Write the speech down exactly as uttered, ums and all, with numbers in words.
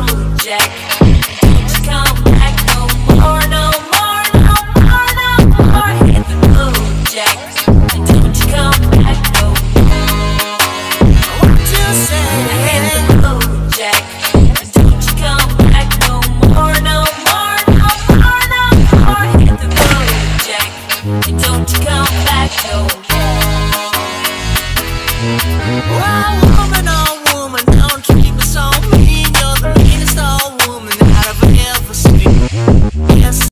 blue jack. Wow, woman,